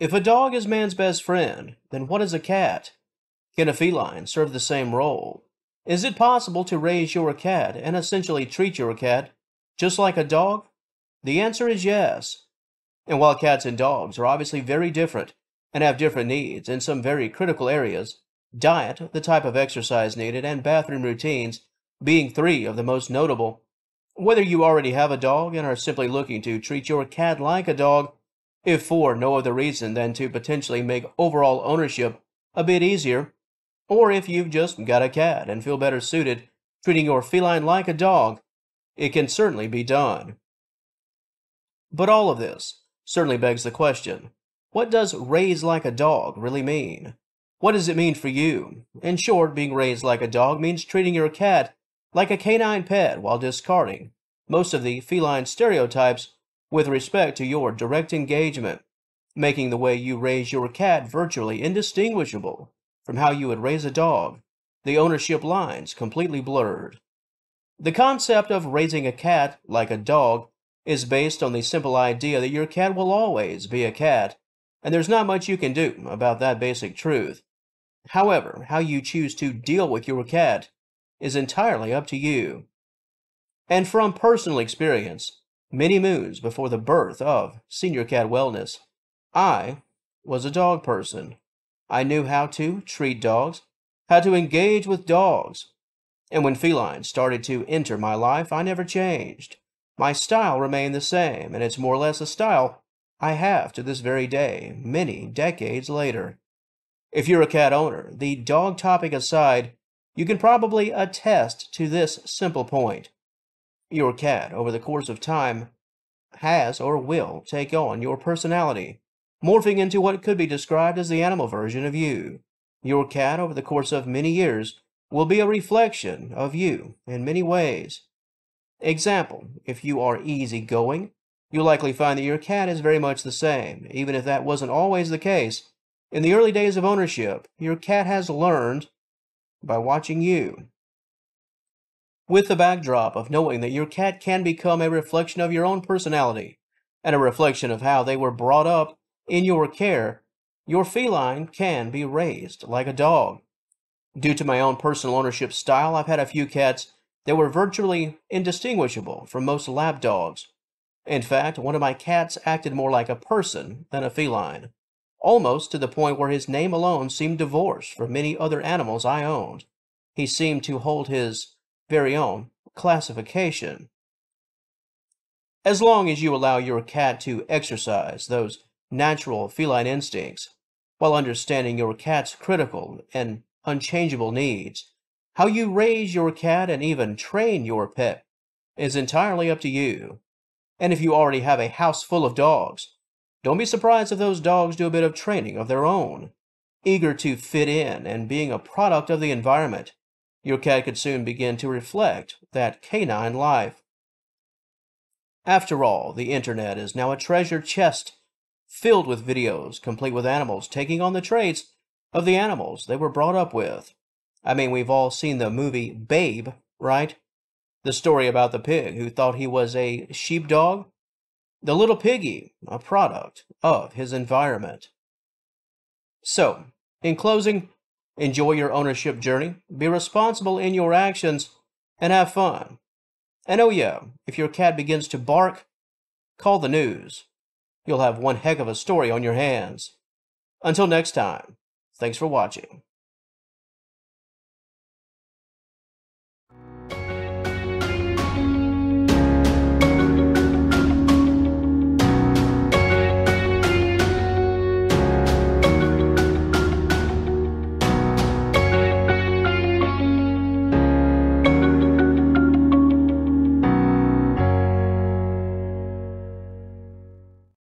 If a dog is man's best friend, then what is a cat? Can a feline serve the same role? Is it possible to raise your cat and essentially treat your cat just like a dog? The answer is yes. And while cats and dogs are obviously very different and have different needs in some very critical areas, diet, the type of exercise needed, and bathroom routines being three of the most notable, whether you already have a dog and are simply looking to treat your cat like a dog, if for no other reason than to potentially make overall ownership a bit easier, or if you've just got a cat and feel better suited treating your feline like a dog, it can certainly be done. But all of this certainly begs the question, what does raise like a dog really mean? What does it mean for you? In short, being raised like a dog means treating your cat like a canine pet while discarding most of the feline stereotypes with respect to your direct engagement, making the way you raise your cat virtually indistinguishable from how you would raise a dog, the ownership lines completely blurred. The concept of raising a cat like a dog is based on the simple idea that your cat will always be a cat, and there's not much you can do about that basic truth. However, how you choose to deal with your cat is entirely up to you. And from personal experience, many moons before the birth of Senior Cat Wellness, I was a dog person. I knew how to treat dogs, how to engage with dogs. And when felines started to enter my life, I never changed. My style remained the same, and it's more or less a style I have to this very day, many decades later. If you're a cat owner, the dog topic aside, you can probably attest to this simple point. Your cat, over the course of time, has or will take on your personality, morphing into what could be described as the animal version of you. Your cat, over the course of many years, will be a reflection of you in many ways. Example, if you are easygoing, you'll likely find that your cat is very much the same, even if that wasn't always the case. In the early days of ownership, your cat has learned by watching you. With the backdrop of knowing that your cat can become a reflection of your own personality and a reflection of how they were brought up in your care, your feline can be raised like a dog. Due to my own personal ownership style, I've had a few cats that were virtually indistinguishable from most lab dogs. In fact, one of my cats acted more like a person than a feline, almost to the point where his name alone seemed divorced from many other animals I owned. He seemed to hold his very own classification. As long as you allow your cat to exercise those natural feline instincts while understanding your cat's critical and unchangeable needs, how you raise your cat and even train your pet is entirely up to you. And if you already have a house full of dogs, don't be surprised if those dogs do a bit of training of their own, eager to fit in and being a product of the environment. Your cat could soon begin to reflect that canine life. After all, the internet is now a treasure chest filled with videos complete with animals taking on the traits of the animals they were brought up with. I mean, we've all seen the movie Babe, right? The story about the pig who thought he was a sheepdog. The little piggy, a product of his environment. So, in closing, enjoy your ownership journey, be responsible in your actions, and have fun. And oh yeah, if your cat begins to bark, call the news. You'll have one heck of a story on your hands. Until next time, thanks for watching.